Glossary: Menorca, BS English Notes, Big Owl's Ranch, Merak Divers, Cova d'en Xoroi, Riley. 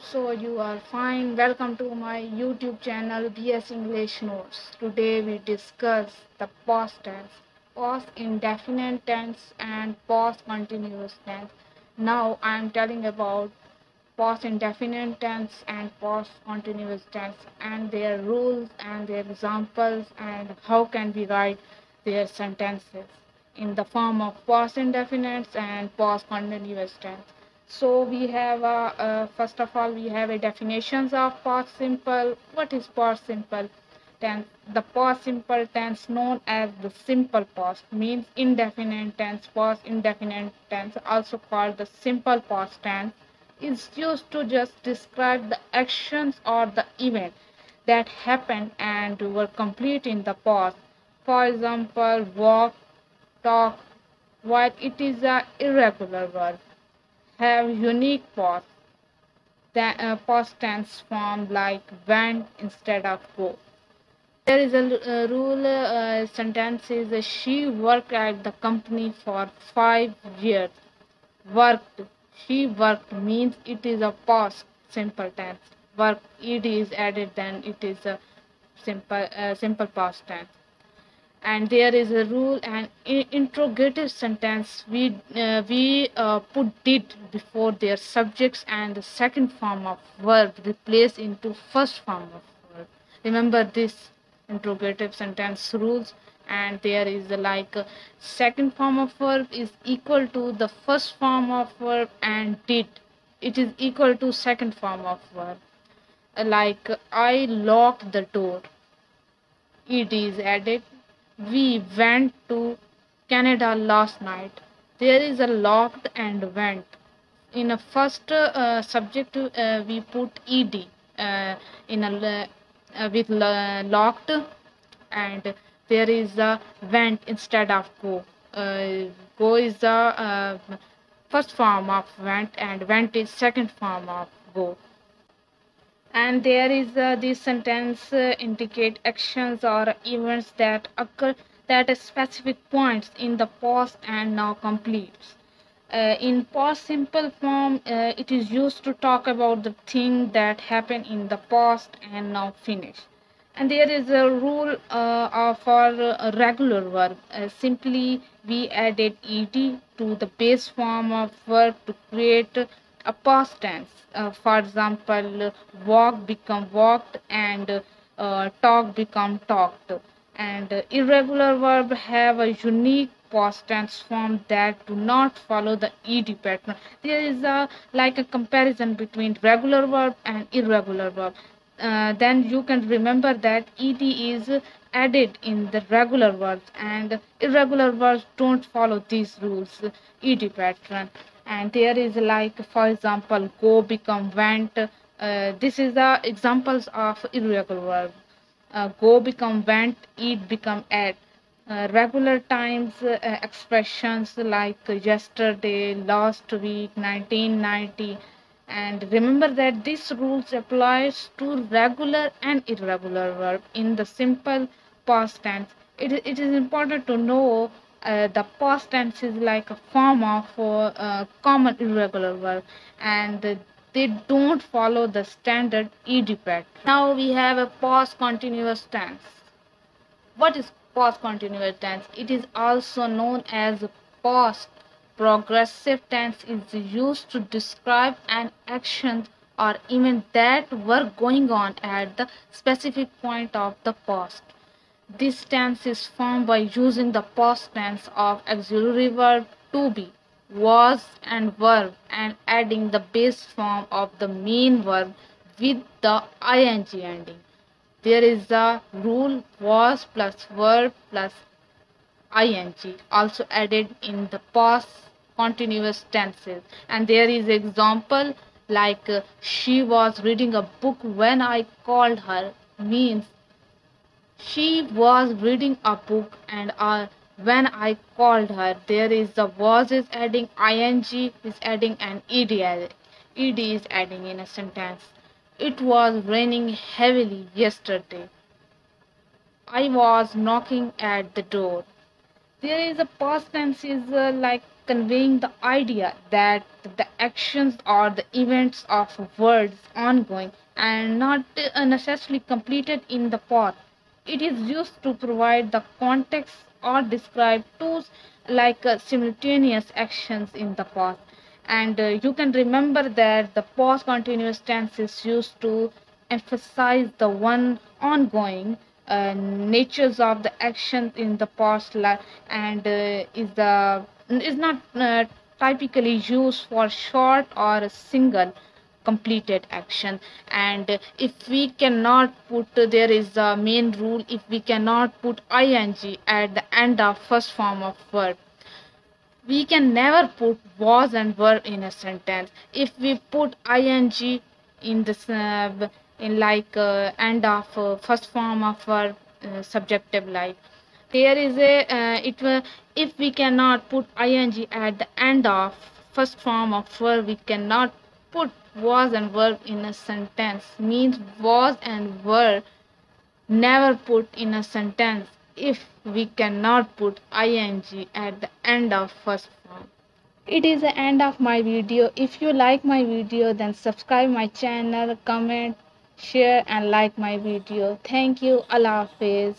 hope so you are fine. Welcome to my YouTube channel BS English Notes. Today we discuss the past tense, past indefinite tense and past continuous tense. Now I am telling about past indefinite tense and past continuous tense and their rules and their examples and how can we write their sentences in the form of past indefinite and past continuous tense. So we have first of all we have a definitions of past simple. What is past simple tense? The past simple tense known as the simple past means indefinite tense. Past indefinite tense, also called the simple past tense, is used to just describe the actions or the event that happened and were complete in the past. For example, walk, talk, while it is an irregular verb, have unique past, past tense form like went instead of go. There is a rule sentence is she worked at the company for 5 years. Worked, she worked means it is a past simple tense. Work, it is added, then it is a simple past tense. And there is a rule and interrogative sentence. We put did before their subjects and the second form of verb replace into first form of verb. Remember this interrogative sentence rules. And there is like second form of verb is equal to the first form of verb and did. It is equal to second form of verb. Like I locked the door. It is added. We went to Canada last night. There is a locked and went. In a first subject we put ed in a with locked, and there is a went instead of go. Go is the first form of went and went is second form of go. And there is this sentence indicate actions or events that occur at specific points in the past and now completes. In past simple form, it is used to talk about the thing that happened in the past and now finished. And there is a rule for a regular verb. Simply, we added ed to the base form of verb to create a past tense. For example, walk become walked and talk become talked. And irregular verb have a unique past tense form that do not follow the ed pattern. There is a comparison between regular verb and irregular verb. Then you can remember that ed is added in the regular verbs and irregular verbs don't follow these rules ed pattern. And there is like, for example, go become went. This is the examples of irregular verb. Go become went, eat become ate. Regular times expressions like yesterday, last week, 1990. And remember that this rules applies to regular and irregular verb in the simple past tense. It is important to know the past tense is like a form of common irregular verb and they don't follow the standard ed pattern. Now we have a past continuous tense. What is past continuous tense? It is also known as past progressive tense. Is used to describe an action or event that were going on at the specific point of the past. This tense is formed by using the past tense of auxiliary verb to be, was and verb and adding the base form of the main verb with the ing ending. There is the rule was plus verb plus ing also added in the past continuous tenses. And there is example like she was reading a book when I called her means she was reading a book and when I called her. There is the was is adding ing is adding and ed is adding in a sentence. It was raining heavily yesterday. I was knocking at the door. There is a past tense is like conveying the idea that the actions or the events of words ongoing and not necessarily completed in the past. It is used to provide the context or describe two like simultaneous actions in the past. And you can remember that the past continuous tense is used to emphasize the ongoing natures of the actions in the past and is not typically used for short or a single completed action. And if we cannot put, there is a main rule, if we cannot put ing at the end of first form of verb, we can never put was and were in a sentence. If we put ing in this end of first form of verb, subjunctive like there is a if we cannot put ing at the end of first form of verb, we cannot put was and were in a sentence. Means was and were never put in a sentence if we cannot put ing at the end of first form. It is the end of my video. If you like my video, then subscribe my channel, comment, share and like my video. Thank you. Allah Hafiz.